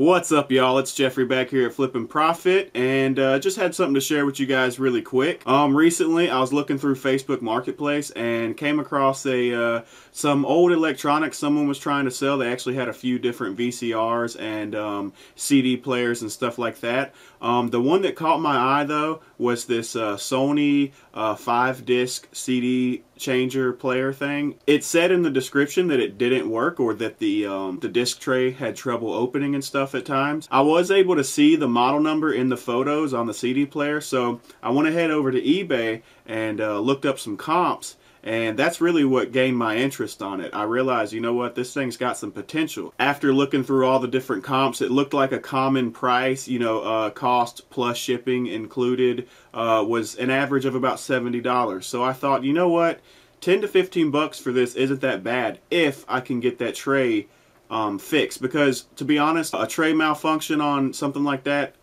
What's up, y'all? It's Jeffrey back here at Flippin' Profit, and just had something to share with you guys really quick. Recently, I was looking through Facebook Marketplace and came across some old electronics someone was trying to sell. They actually had a few different VCRs and CD players and stuff like that. The one that caught my eye, though, was this Sony 5-disc CD changer player thing. It said in the description that it didn't work, or that the disc tray had trouble opening and stuff at times. I was able to see the model number in the photos on the CD player, so I went ahead over to eBay and looked up some comps, and that's really what gained my interest on it. I realized, you know what, this thing's got some potential. After looking through all the different comps, it looked like a common price, you know, cost plus shipping included, was an average of about $70. So I thought, you know what, 10 to 15 bucks for this isn't that bad if I can get that tray fixed. Because, to be honest, a tray malfunction on something like that,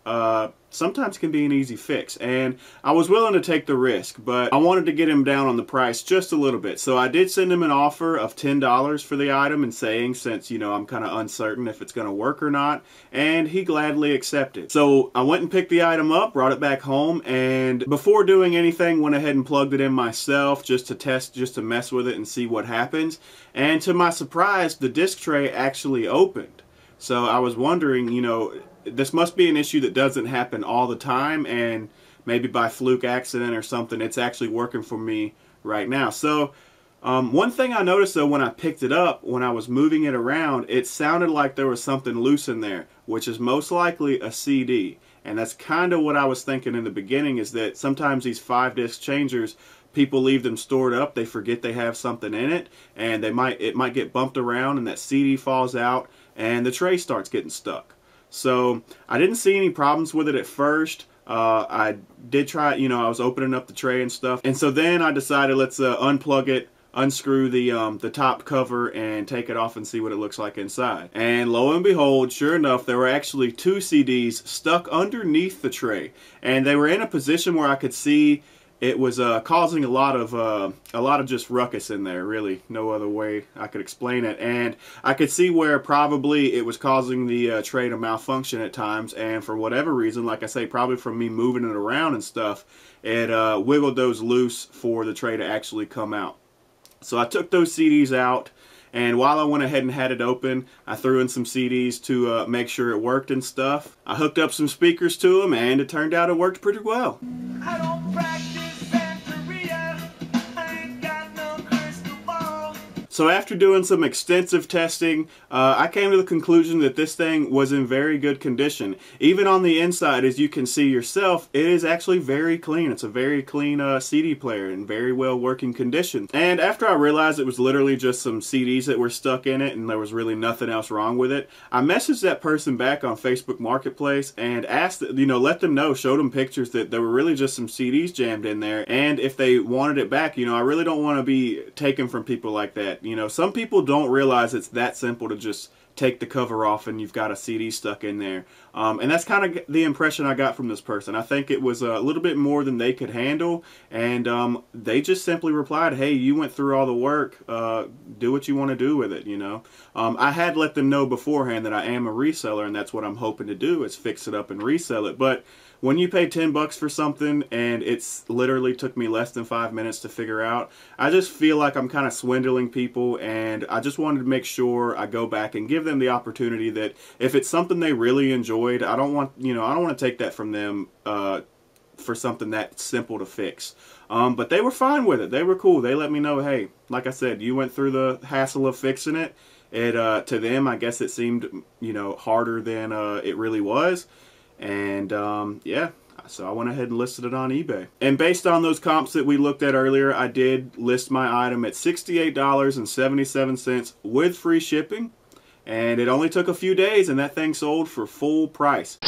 sometimes can be an easy fix, and I was willing to take the risk, but I wanted to get him down on the price just a little bit. So I did send him an offer of $10 for the item, and saying, since, you know, I'm kind of uncertain if it's going to work or not, and he gladly accepted. So I went and picked the item up, brought it back home, and before doing anything, went ahead and plugged it in myself just to test, just to mess with it and see what happens. And to my surprise, the disc tray actually opened. So I was wondering, you know, this must be an issue that doesn't happen all the time, and maybe by fluke accident or something, it's actually working for me right now. So one thing I noticed, though, when I picked it up, when I was moving it around, it sounded like there was something loose in there, which is most likely a CD. And that's kind of what I was thinking in the beginning, is that sometimes these 5-disc changers, people leave them stored up, they forget they have something in it, and it might get bumped around, and that CD falls out, and the tray starts getting stuck. So I didn't see any problems with it at first. I did try, you know, I was opening up the tray and stuff. And so then I decided, let's unplug it, unscrew the top cover, and take it off and see what it looks like inside. And lo and behold, sure enough, there were actually 2 CDs stuck underneath the tray. And they were in a position where I could see it was causing a lot of just ruckus in there, really. No other way I could explain it. And I could see where probably it was causing the tray to malfunction at times. And for whatever reason, like I say, probably from me moving it around and stuff, it wiggled those loose for the tray to actually come out. So I took those CDs out, and while I went ahead and had it open, I threw in some CDs to make sure it worked and stuff. I hooked up some speakers to them, and it turned out it worked pretty well. I don't practice. So after doing some extensive testing, I came to the conclusion that this thing was in very good condition. Even on the inside, as you can see yourself, it is actually very clean. It's a very clean CD player in very well working condition. And after I realized it was literally just some CDs that were stuck in it, and there was really nothing else wrong with it, I messaged that person back on Facebook Marketplace and asked, you know, let them know, showed them pictures that there were really just some CDs jammed in there, and if they wanted it back. You know, I really don't want to be taken from people like that. You know, some people don't realize it's that simple to just take the cover off and you've got a CD stuck in there. And that's kind of the impression I got from this person. I think it was a little bit more than they could handle, and they just simply replied, hey, you went through all the work, do what you want to do with it, you know. I had let them know beforehand that I am a reseller, and that's what I'm hoping to do, is fix it up and resell it. But when you pay 10 bucks for something and it's literally took me less than 5 minutes to figure out, I just feel like I'm kind of swindling people, and I just wanted to make sure I go back and give them the opportunity that if it's something they really enjoyed, I don't want, you know, I don't want to take that from them for something that's simple to fix. But they were fine with it. They were cool. They let me know, hey, like I said, you went through the hassle of fixing it. It to them, I guess it seemed, you know, harder than it really was. And yeah, so I went ahead and listed it on eBay. And based on those comps that we looked at earlier, I did list my item at $68.77 with free shipping. And it only took a few days, and that thing sold for full price.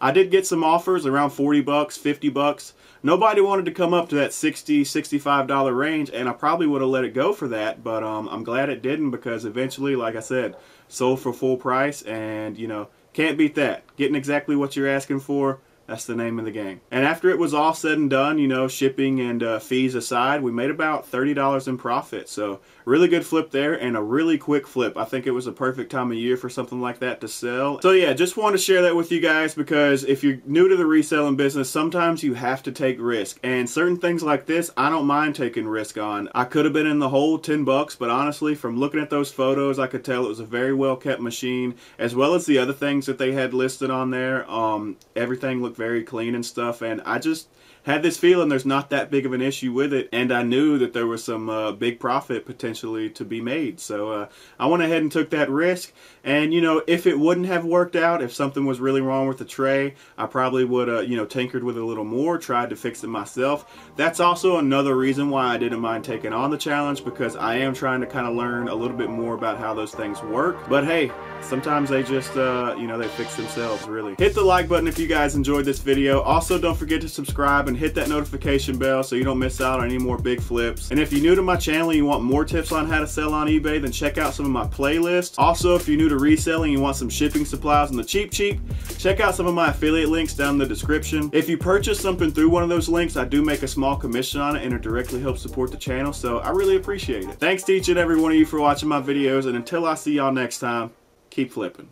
I did get some offers around 40 bucks, 50 bucks. Nobody wanted to come up to that $60, $65 range, and I probably would have let it go for that, but I'm glad it didn't, because eventually, like I said, sold for full price, and, you know, can't beat that. Getting exactly what you're asking for, That's the name of the game. And after it was all said and done, you know, shipping and fees aside, we made about $30 in profit. So really good flip there and a really quick flip. I think it was a perfect time of year for something like that to sell. So yeah, just wanted to share that with you guys because if you're new to the reselling business, sometimes you have to take risk. And certain things like this, I don't mind taking risk on. I could have been in the hole 10 bucks, but honestly, from looking at those photos, I could tell it was a very well kept machine, as well as the other things that they had listed on there. Everything looked very clean and stuff, and I just had this feeling there's not that big of an issue with it, and I knew that there was some big profit potentially to be made. So I went ahead and took that risk, and you know, if it wouldn't have worked out, if something was really wrong with the tray, I probably would you know, tinkered with it a little more, tried to fix it myself. That's also another reason why I didn't mind taking on the challenge, because I am trying to kind of learn a little bit more about how those things work. But hey, sometimes they just you know, they fix themselves, really. Hit the like button if you guys enjoyed this video. Also, don't forget to subscribe and hit that notification bell so you don't miss out on any more big flips. And if you're new to my channel and you want more tips on how to sell on eBay, then check out some of my playlists. Also, if you're new to reselling and you want some shipping supplies on the cheap, check out some of my affiliate links down in the description. If you purchase something through one of those links, I do make a small commission on it, and it directly helps support the channel, so I really appreciate it. Thanks to each and every one of you for watching my videos, and until I see y'all next time, keep flipping.